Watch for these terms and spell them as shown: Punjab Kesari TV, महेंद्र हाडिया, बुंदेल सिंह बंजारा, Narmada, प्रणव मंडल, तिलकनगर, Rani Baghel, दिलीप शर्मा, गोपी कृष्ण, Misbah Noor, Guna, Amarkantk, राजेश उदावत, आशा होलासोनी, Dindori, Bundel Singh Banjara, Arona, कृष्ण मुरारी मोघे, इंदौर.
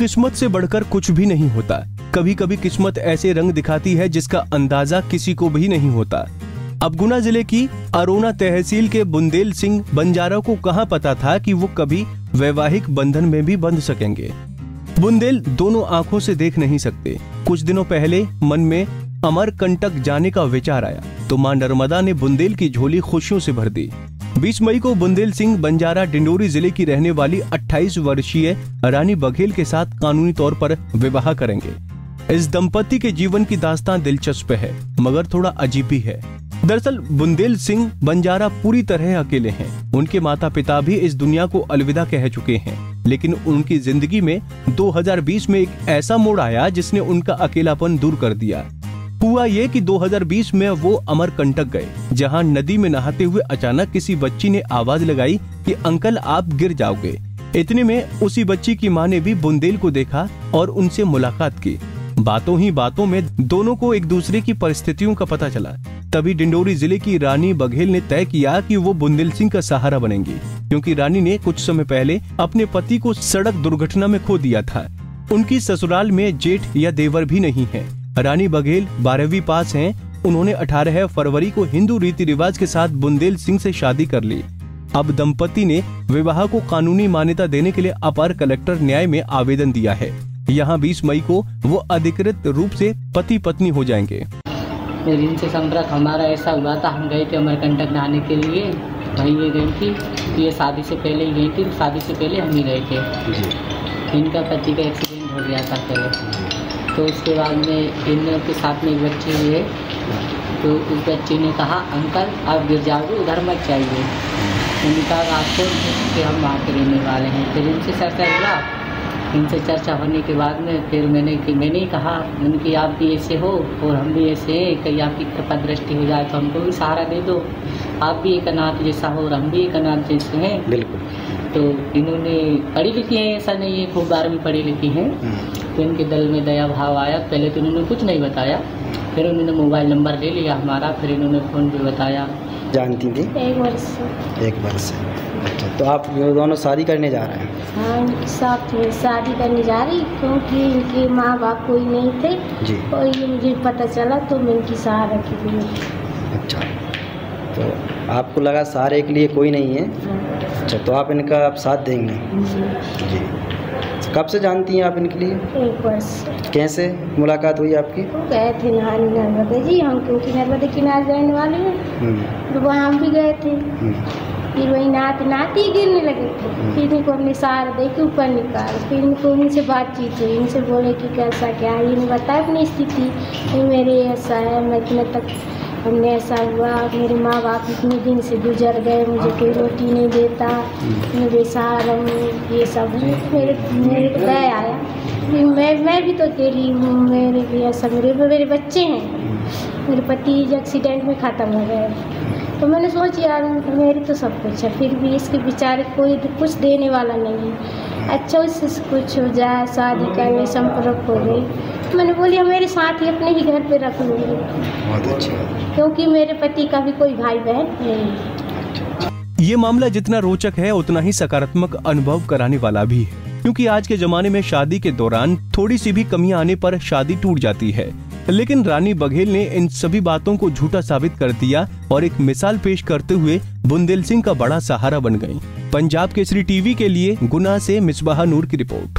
किस्मत से बढ़कर कुछ भी नहीं होता। कभी कभी किस्मत ऐसे रंग दिखाती है जिसका अंदाजा किसी को भी नहीं होता। अब गुना जिले की अरोना तहसील के बुंदेल सिंह बंजारा को कहां पता था कि वो कभी वैवाहिक बंधन में भी बंध सकेंगे। बुंदेल दोनों आंखों से देख नहीं सकते। कुछ दिनों पहले मन में अमरकंटक जाने का विचार आया तो मां नर्मदा ने बुंदेल की झोली खुशियों से भर दी। 20 मई को बुंदेल सिंह बंजारा डिंडोरी जिले की रहने वाली 28 वर्षीय रानी बघेल के साथ कानूनी तौर पर विवाह करेंगे। इस दंपति के जीवन की दास्तान दिलचस्प है मगर थोड़ा अजीब भी है। दरअसल बुंदेल सिंह बंजारा पूरी तरह अकेले हैं। उनके माता पिता भी इस दुनिया को अलविदा कह चुके हैं, लेकिन उनकी जिंदगी में 2020 में एक ऐसा मोड़ आया जिसने उनका अकेलापन दूर कर दिया। हुआ ये कि 2020 में वो अमरकंटक गए, जहां नदी में नहाते हुए अचानक किसी बच्ची ने आवाज लगाई कि अंकल आप गिर जाओगे। इतने में उसी बच्ची की मां ने भी बुंदेल को देखा और उनसे मुलाकात की। बातों ही बातों में दोनों को एक दूसरे की परिस्थितियों का पता चला। तभी डिंडोरी जिले की रानी बघेल ने तय किया कि वो बुंदेल सिंह का सहारा बनेंगी, क्योंकि रानी ने कुछ समय पहले अपने पति को सड़क दुर्घटना में खो दिया था। उनकी ससुराल में जेठ या देवर भी नहीं है। रानी बघेल 12वीं पास हैं। उन्होंने 18 फरवरी को हिंदू रीति रिवाज के साथ बुंदेल सिंह से शादी कर ली। अब दंपति ने विवाह को कानूनी मान्यता देने के लिए अपर कलेक्टर न्याय में आवेदन दिया है। यहाँ 20 मई को वो अधिकृत रूप से पति पत्नी हो जाएंगे। जिनसे संपर्क हमारा ऐसा हुआ था, हम गए थे अमरकंटक नहाने के लिए, वहीं ये गई थी। ये शादी से पहले ही गई थी, शादी से पहले हम ही गए थे। इनका पति का एक्सीडेंट हो गया था पहले, तो उसके बाद में इनके साथ में एक बच्चे हुए, तो उस बच्चे ने कहा अंकल आप गिर जाओगे, उधर मत जाइए। इनका आपको कि हम वहाँ के रहने वाले हैं। फिर इनसे चर्चा हुआ, इनसे चर्चा होने के बाद में फिर मैंने कहा उनकी आप भी ऐसे हो और हम भी ऐसे हैं, कहीं आपकी कृपा दृष्टि हो जाए तो हमको भी सहारा दे दो। आप भी एक अनाथ जैसा हो और हम भी एक अनाथ जैसे हैं। बिल्कुल। तो इन्होंने पढ़ी लिखी हैं, ऐसा नहीं है, खूब 12वीं पढ़ी लिखी हैं। तो इनके दिल में दया भाव आया। पहले तो इन्होंने कुछ नहीं बताया, फिर उन्होंने मोबाइल नंबर ले लिया हमारा, फिर इन्होंने फ़ोन पर बताया। जानती थी एक वर्ष से। अच्छा, तो आप दोनों शादी करने जा रहे हैं? हाँ, साथ में शादी करने जा रही, क्योंकि इनके माँ बाप कोई नहीं थे जी, और ये मुझे पता चला तो मैं इनकी सहारा की थी। अच्छा, तो आपको लगा सहारे के लिए कोई नहीं है। अच्छा, तो आप इनका आप साथ देंगे जी, जी। कब से जानती हैं आप इनके लिए? एक वर्ष से। कैसे मुलाकात हुई आपकी? गए थे नहाने नर्मदा जी, हम क्योंकि नर्मदा किनारे जाने वाले हैं, तो वहाँ हम भी गए थे। फिर वही नाते गिरने लगे थे। फिर इनको हमने सहारा दे के ऊपर निकाल, फिर इनको उनसे बातचीत हुई, इनसे बोले कि कैसा क्या है। इन्हें बताया अपनी स्थिति, ये मेरे ऐसा है, मैं इतने तक हमने ऐसा हुआ, मेरे माँ बाप इतने दिन से गुजर गए, मुझे कोई रोटी नहीं देता, मुझे सहारा, ये सब मेरे को दया आया। मैं भी तो अकेली हूँ, मेरे भी ऐसा, मेरे बच्चे हैं, मेरे पति एक्सीडेंट में ख़त्म हो गए, तो मैंने सोचा यार मेरी तो सब कुछ है, फिर भी इसके बेचारे कोई कुछ देने वाला नहीं है। अच्छा उससे कुछ हो जाए, शादी करने संपर्क हो गई। मैंने बोली मेरे साथ ही अपने ही घर पे रख लूँगी, बहुत अच्छा, क्योंकि मेरे पति का भी कोई भाई बहन नहीं। ये मामला जितना रोचक है उतना ही सकारात्मक अनुभव कराने वाला भी है, क्योंकि आज के जमाने में शादी के दौरान थोड़ी सी भी कमी आने पर शादी टूट जाती है। लेकिन रानी बघेल ने इन सभी बातों को झूठा साबित कर दिया और एक मिसाल पेश करते हुए बुंदेल सिंह का बड़ा सहारा बन गईं। पंजाब केसरी टीवी के लिए गुना से मिसबाह नूर की रिपोर्ट।